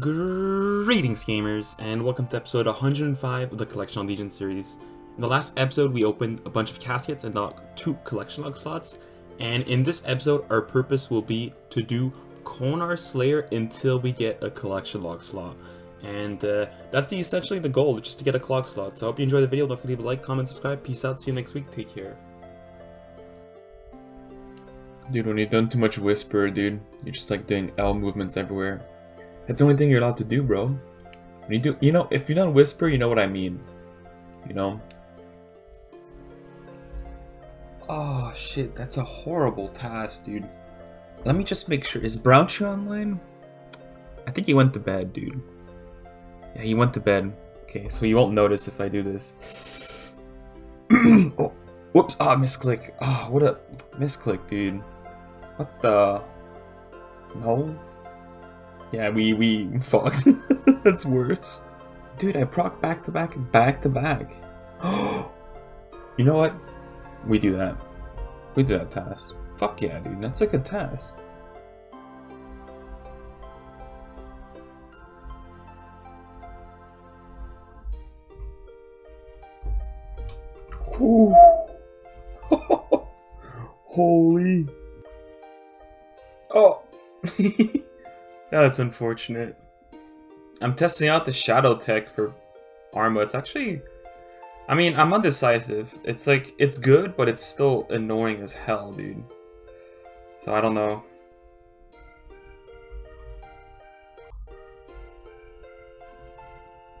Greetings gamers, and welcome to episode 105 of the Collection log Legion series. In the last episode we opened a bunch of caskets and unlocked two collection log slots, and in this episode our purpose will be to do Konar Slayer until we get a collection log slot. And that's essentially the goal, just to get a clock slot. So I hope you enjoyed the video. Don't forget to leave a like, comment, subscribe. Peace out, see you next week, take care. Dude, when you've done too much whisper, dude, you're just like doing L movements everywhere. That's the only thing you're allowed to do, bro. When you do, you know, if you don't whisper, you know what I mean. You know? Oh shit, that's a horrible task, dude. Let me just make sure, is Brownchu online? I think he went to bed, dude. Yeah, he went to bed. Okay, so you won't notice if I do this. Oh, whoops, ah, misclick. Ah, what a misclick, dude. What the? No? Yeah, we fuck. That's worse. Dude, I proc back to back, back to back. You know what? We do that. We do that task. Fuck yeah, dude. That's a good task. Ooh. Holy. Oh. That's unfortunate. I'm testing out the Shadow tech for Arma. It's actually, I mean, I'm undecisive. It's like, it's good, but it's still annoying as hell, dude. So I don't know.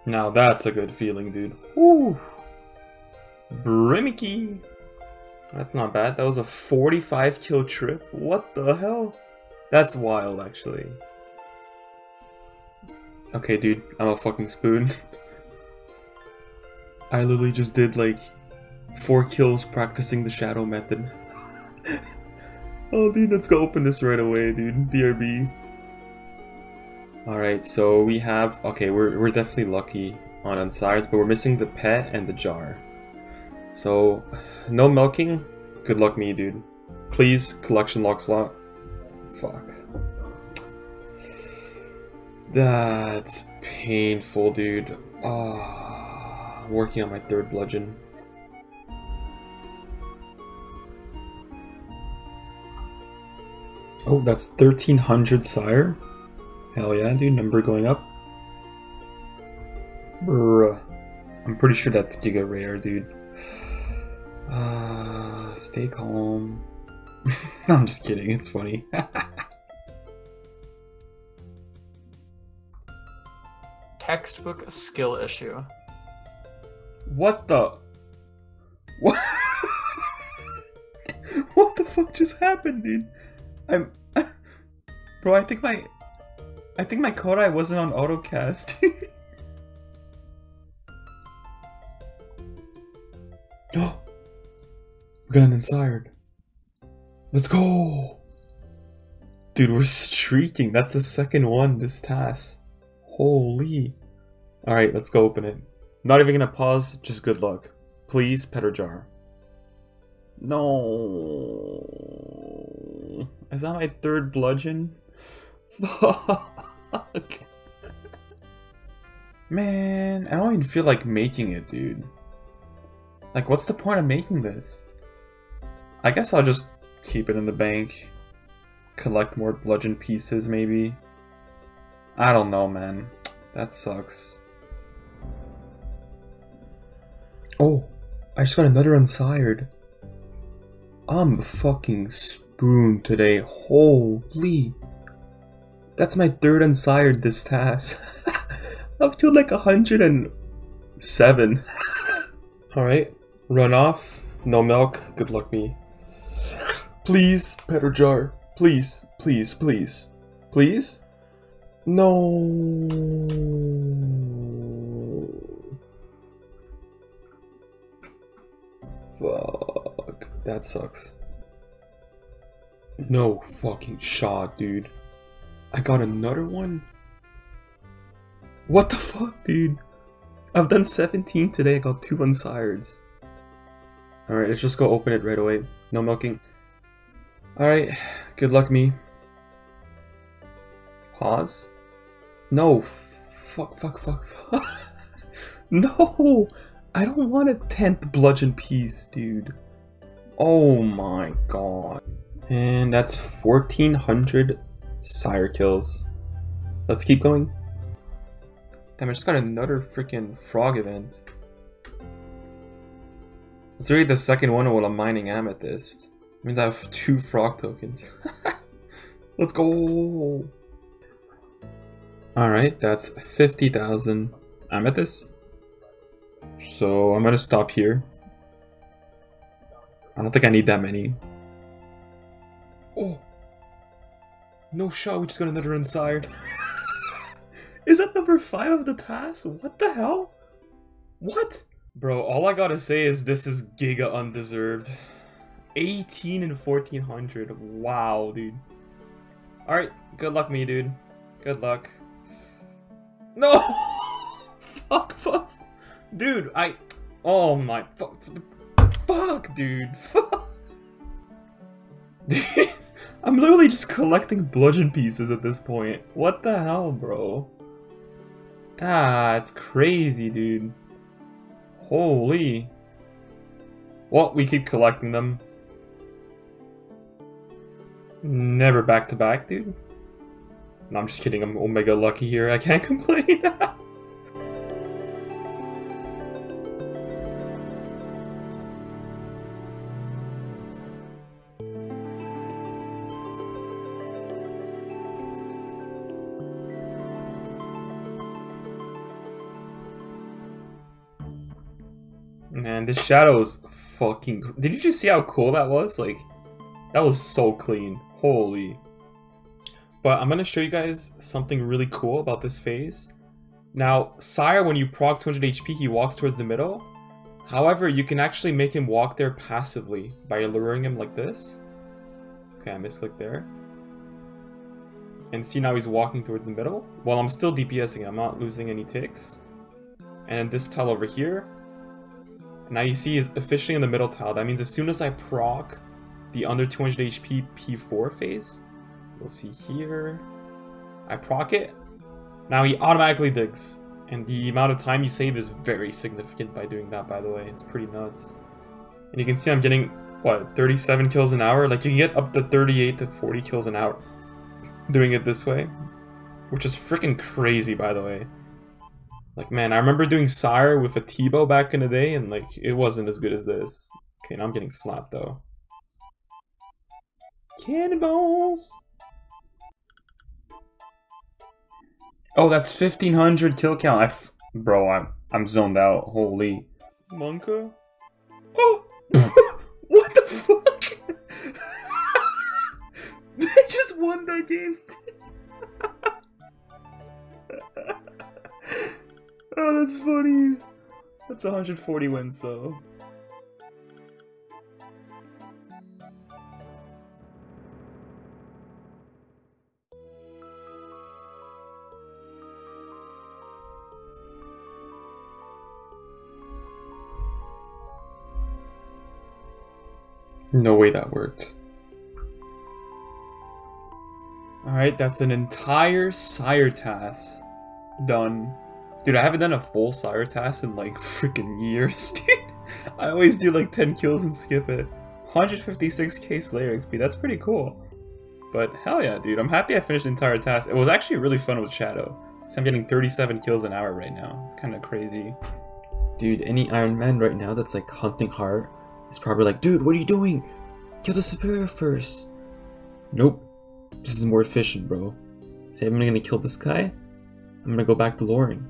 Now that's a good feeling, dude. Woo. Brimstone Key. That's not bad. That was a 45 kill trip. What the hell? That's wild, actually. Okay, dude, I'm a fucking spoon. I literally just did like 4 kills practicing the Shadow method. Oh, dude, let's go open this right away, dude. BRB. All right, so we have. Okay, we're definitely lucky on sides, but we're missing the pet and the jar. So, no milking. Good luck me, dude. Please, collection log slot. Fuck. That's painful, dude. Oh, working on my 3rd bludgeon. Oh, that's 1300 Sire. Hell yeah, dude. Number going up. Bruh. I'm pretty sure that's Giga Rare, dude. Stay calm. I'm just kidding, it's funny. Textbook skill issue. What the? What? What the fuck just happened, dude? I'm... Bro, I think my Kodai wasn't on autocast. Oh, we got an inspired. Let's go, dude. We're streaking. That's the 2nd one this task. Holy! All right, let's go open it. Not even gonna pause. Just good luck, please. Pet or jar. No. Is that my 3rd bludgeon? Fuck. Man, I don't even feel like making it, dude. Like, what's the point of making this? I guess I'll just keep it in the bank. Collect more bludgeon pieces, maybe. I don't know, man. That sucks. Oh, I just got another unsired. I'm fucking spooned today. Holy. That's my 3rd unsired this task. Up to like 107. Alright. Run off, no milk, good luck me. Please, pet or jar. Please, please, please. Please? No. Fuck. That sucks. No fucking shot, dude. I got another one? What the fuck, dude? I've done 17 today, I got 2 unsireds. Alright, let's just go open it right away. No milking. Alright, good luck me. Pause. No, fuck. No, I don't want a 10th bludgeon piece, dude. Oh my god. And that's 1400 Sire kills. Let's keep going. Damn, I just got another freaking frog event. It's really the second one while I'm mining Amethyst. It means I have 2 frog tokens. Let's go! Alright, that's 50,000 Amethyst. So I'm gonna stop here. I don't think I need that many. Oh! No shot, we just got another inside. Is that number 5 of the task? What the hell? What? Bro, all I gotta say is this is giga undeserved. 18 and 1400. Wow, dude. Alright, good luck me, dude. Good luck. No! fuck. Dude, oh my... Fuck, dude. Fuck. I'm literally just collecting bludgeon pieces at this point. What the hell, bro? That's crazy, dude. Holy. Well, we keep collecting them. Never back to back, dude. No, I'm just kidding. I'm omega lucky here. I can't complain. Man, this Shadow is fucking... Did you just see how cool that was? Like, that was so clean. Holy. But I'm gonna show you guys something really cool about this phase. Now, Sire, when you proc 200 HP, he walks towards the middle. However, you can actually make him walk there passively by luring him like this. Okay, I misclicked there. And see, now he's walking towards the middle. Well, I'm still DPSing. I'm not losing any ticks. And this tile over here. Now you see he's officially in the middle tile. That means as soon as I proc the under 200 HP P4 phase, you'll see here, I proc it. Now he automatically digs. And the amount of time you save is very significant by doing that, by the way. It's pretty nuts. And you can see I'm getting, what, 37 kills an hour? Like, you can get up to 38 to 40 kills an hour doing it this way, which is freaking crazy, by the way. Like, man, I remember doing Sire with a T-Bow back in the day, and, like, it wasn't as good as this. Okay, now I'm getting slapped, though. Cannonballs! Oh, that's 1,500 kill count. Bro, I'm zoned out. Holy. Monka? Oh! What the fuck? They just won that game. Oh, that's funny. That's 140 wins, though. No way that worked. Alright, that's an entire Sire task done. Dude, I haven't done a full Sire task in like freaking years, dude. I always do like 10 kills and skip it. 156k Slayer XP, that's pretty cool. But hell yeah, dude, I'm happy I finished the entire task. It was actually really fun with Shadow. So I'm getting 37 kills an hour right now. It's kind of crazy. Dude, any Iron Man right now that's like hunting hard is probably like, dude, what are you doing? Kill the Superior first. Nope. This is more efficient, bro. See, I'm gonna kill this guy. I'm gonna go back to luring.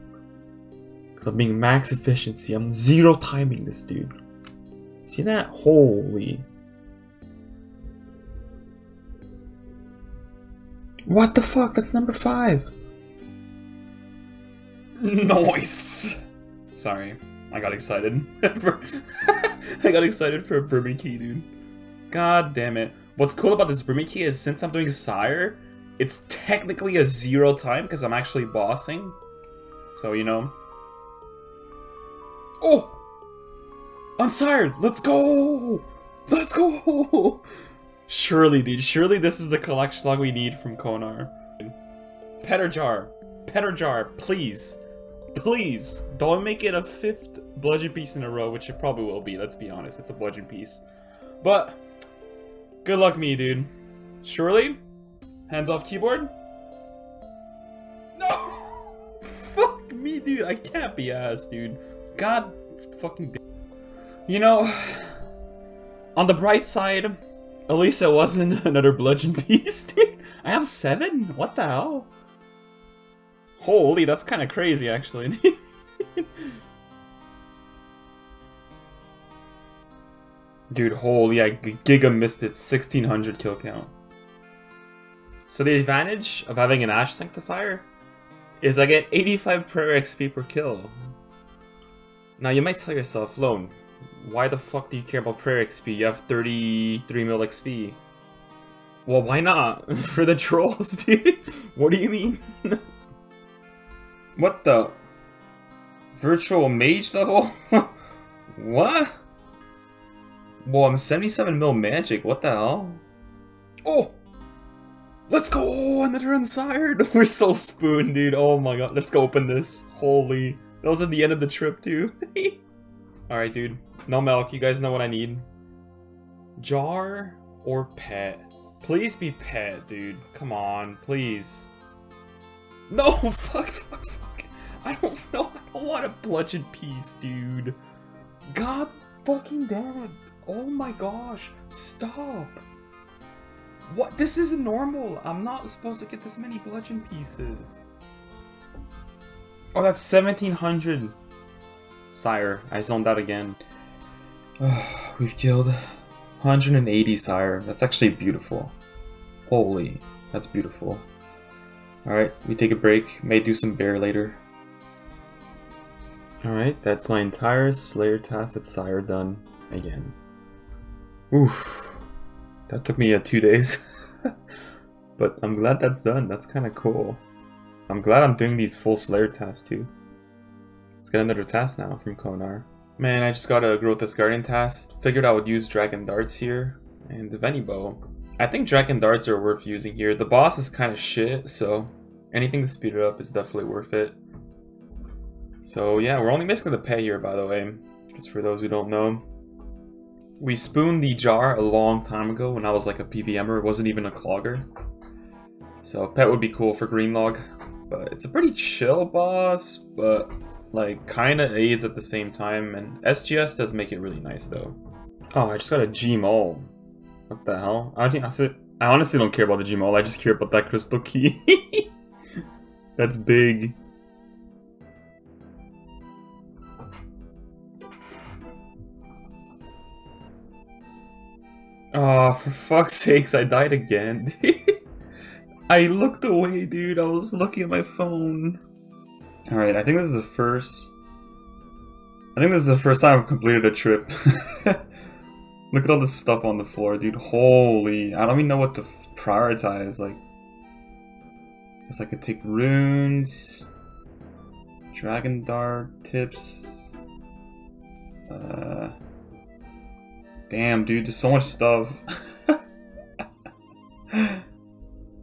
I'm being max efficiency. I'm zero timing this dude. See that? Holy. What the fuck? That's number 5. Nice. Sorry. I got excited. I got excited for a Brimstone Key, dude. God damn it. What's cool about this Brimstone Key is since I'm doing Sire, it's technically a zero time because I'm actually bossing. So, you know. Oh! Unsired! Let's go! Let's go! Surely, dude. Surely this is the collection log we need from Konar. Petter jar. Petterjar, please. Please, don't make it a fifth bludgeon piece in a row, which it probably will be, let's be honest. It's a bludgeon piece. But, good luck me, dude. Surely? Hands off keyboard? No! Fuck me, dude. I can't be ass, dude. God fucking damn. You know, on the bright side, at least it wasn't another bludgeon piece, dude. I have 7? What the hell? Holy, that's kind of crazy, actually. Dude, holy, I giga missed it. 1600 kill count. So the advantage of having an Ash Sanctifier is I get 85 prayer XP per kill. Now you might tell yourself, Lone, why the fuck do you care about prayer XP? You have 33 mil XP. Well, why not? For the trolls, dude. What do you mean? What the? Virtual mage level? What? Well, I'm 77 mil magic, what the hell? Oh! Let's go! Another unsired! We're so spooned, dude. Oh my god, let's go open this. Holy. That was at the end of the trip, too. Alright, dude. No milk, you guys know what I need. Jar or pet? Please be pet, dude. Come on, please. No, fuck, fuck, fuck. I don't know. I don't want a bludgeon piece, dude. God fucking damn. Oh my gosh. Stop. What? This isn't normal. I'm not supposed to get this many bludgeon pieces. Oh, that's 1700. Sire, I zoned out again. We've killed 180, Sire. That's actually beautiful. Holy, that's beautiful. Alright, we take a break. May do some bear later. Alright, that's my entire Slayer task at Sire done again. Oof. That took me 2 days. But I'm glad that's done. That's kind of cool. I'm glad I'm doing these full Slayer tasks too. Let's get another task now from Konar. Man, I just got a Grotesque Guardian task. Figured I would use Dragon Darts here. And the Venibow. I think Dragon Darts are worth using here. The boss is kind of shit, so anything to speed it up is definitely worth it. So yeah, we're only missing the pet here, by the way, just for those who don't know. We spooned the jar a long time ago when I was like a PVMer. It wasn't even a clogger. So pet would be cool for green log, but it's a pretty chill boss, but like kind of aids at the same time. And SGS does make it really nice though. Oh, I just got a G Mole. What the hell? I honestly don't care about the G Mole, I just care about that Crystal Key. That's big. Oh, for fuck's sakes, I died again. I looked away, dude. I was looking at my phone. Alright, I think this is the first time I've completed a trip. Look at all this stuff on the floor, dude. Holy, I don't even know what to prioritize. Like, I guess I could take runes, Dragon Dart tips. Damn, dude, there's so much stuff.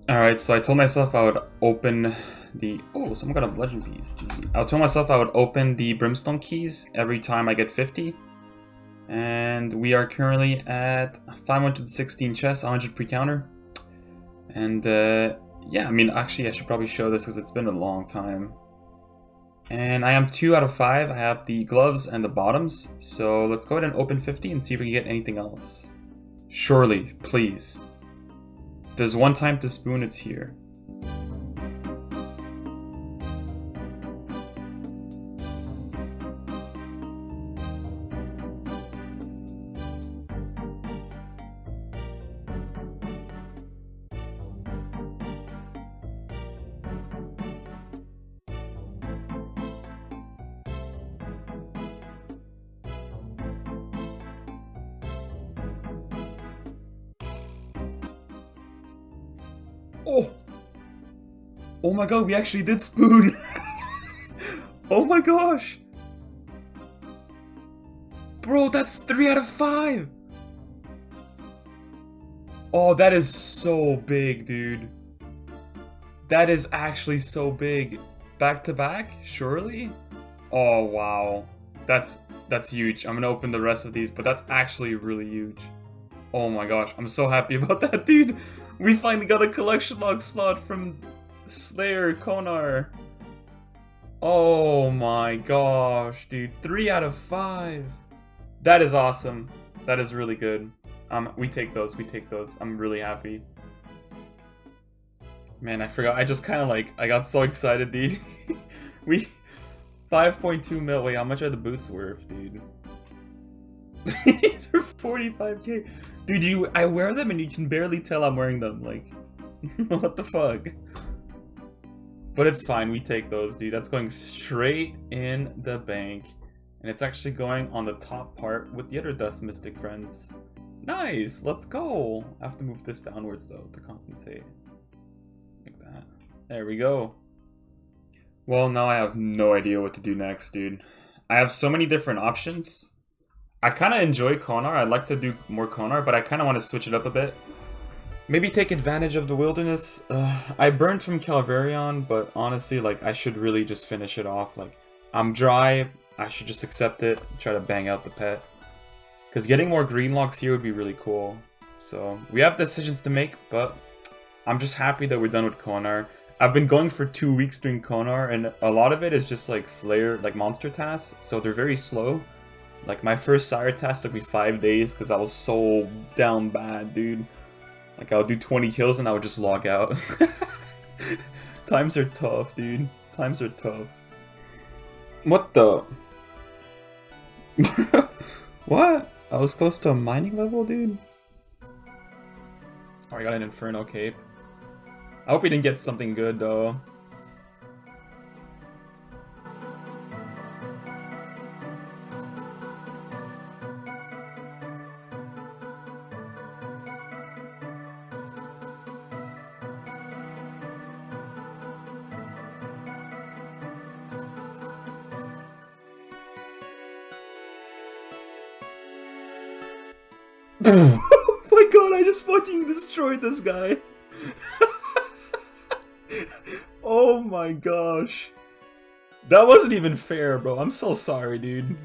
Alright, so I told myself I would open the... Oh, someone got a bludgeon piece. I told myself I would open the Brimstone Keys every time I get 50. And we are currently at 516 chests, 100 pre-counter. And yeah, I mean, actually I should probably show this because it's been a long time. And I am 2 out of 5. I have the gloves and the bottoms. So let's go ahead and open 50 and see if we can get anything else. Surely, please. If there's one time to spoon, it's here. Oh! Oh my god, we actually did spoon! Oh my gosh! Bro, that's 3 out of 5! Oh, that is so big, dude. That is actually so big. back to back, surely? Oh wow, that's huge. I'm gonna open the rest of these, but that's actually really huge. Oh my gosh, I'm so happy about that, dude. We finally got a collection log slot from Slayer, Konar. Oh my gosh, dude, 3 out of 5. That is awesome. That is really good. We take those, we take those. I'm really happy. Man, I forgot. I just kind of like, I got so excited, dude. 5.2 mil. Wait, how much are the boots worth, dude? They're 45k. Dude, I wear them and you can barely tell I'm wearing them. Like, what the fuck? But it's fine. We take those, dude. That's going straight in the bank. And it's actually going on the top part with the other Dust Mystic friends. Nice. Let's go. I have to move this downwards, though, to compensate. Like that. There we go. Well, now I have no idea what to do next, dude. I have so many different options. I kind of enjoy Konar. I'd like to do more Konar, but I kind of want to switch it up a bit. Maybe take advantage of the wilderness. I burned from Calvarion, but honestly, like, I should really just finish it off. Like, I'm dry. I should just accept it. Try to bang out the pet. Because getting more green locks here would be really cool. So, we have decisions to make, but I'm just happy that we're done with Konar. I've been going for 2 weeks doing Konar, and a lot of it is just like Slayer, like monster tasks, so they're very slow. Like my first Sire task took me 5 days because I was so down bad, dude. Like I would do 20 kills and I would just log out. Times are tough, dude. Times are tough. What the? What? I was close to a mining level, dude. Oh, I got an Inferno cape. I hope we didn't get something good, though. Oh my god, I just fucking destroyed this guy. Oh my gosh. That wasn't even fair, bro. I'm so sorry, dude.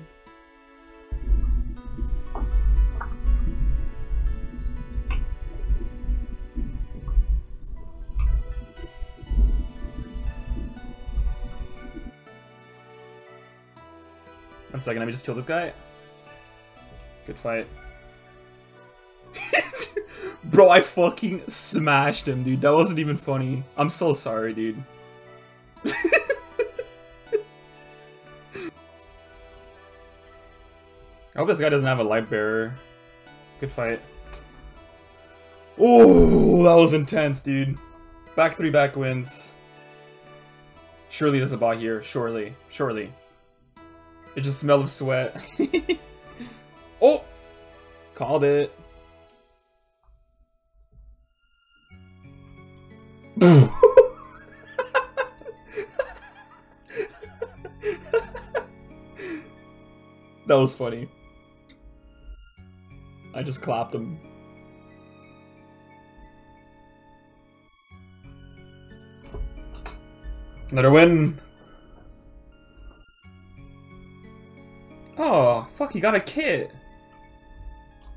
One second, let me just kill this guy. Good fight. Bro, I fucking smashed him, dude. That wasn't even funny. I'm so sorry, dude. I hope this guy doesn't have a light bearer. Good fight. Oh, that was intense, dude. Back three, back wins. Surely there's a bot here. Surely. Surely. It just smelled of sweat. Oh! Called it. That was funny. I just clapped him. Another win. Oh, fuck, he got a kit.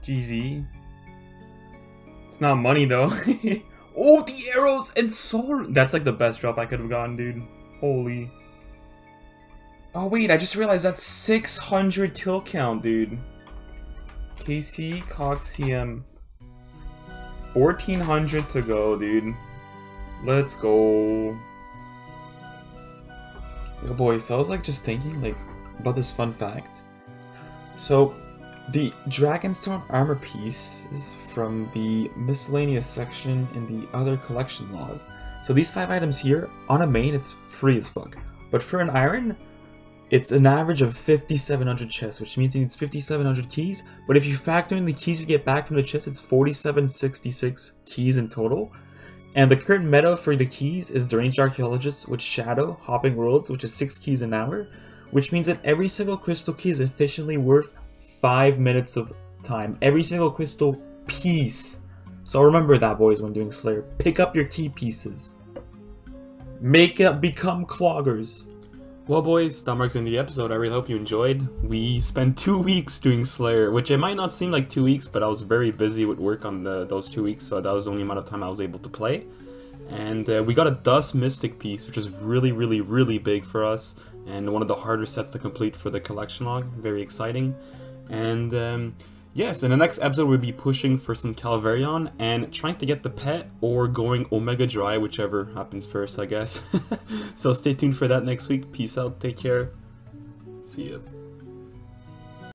GZ. It's not money though. Oh, the arrows and sword. That's like the best drop I could have gotten, dude. Holy. Oh wait, I just realized that's 600 kill count, dude. KC, COX, CM. 1400 to go, dude. Let's go. Yo boy, so I was like just thinking like about this fun fact. So the Dragonstone armor piece is from the miscellaneous section in the other collection log. So these 5 items here, on a main it's free as fuck. But for an iron, it's an average of 5,700 chests, which means it needs 5,700 keys, but if you factor in the keys we get back from the chest, it's 4,766 keys in total. And the current meta for the keys is Deranged Archaeologist with Shadow, Hopping Worlds, which is 6 keys an hour, which means that every single crystal key is efficiently worth 5 minutes of time. Every single crystal piece. So remember that, boys, when doing Slayer. Pick up your key pieces. Make up, become cloggers. Well boys, that marks in the episode. I really hope you enjoyed. We spent 2 weeks doing Slayer, which it might not seem like 2 weeks, but I was very busy with work on those 2 weeks, so that was the only amount of time I was able to play. And we got a Dust Mystic piece, which is really, really, really big for us, and one of the harder sets to complete for the collection log. Very exciting. And yes, in the next episode we'll be pushing for some Calvarion and trying to get the pet or going Omega Dry, whichever happens first, I guess. So stay tuned for that next week. Peace out, take care, see ya.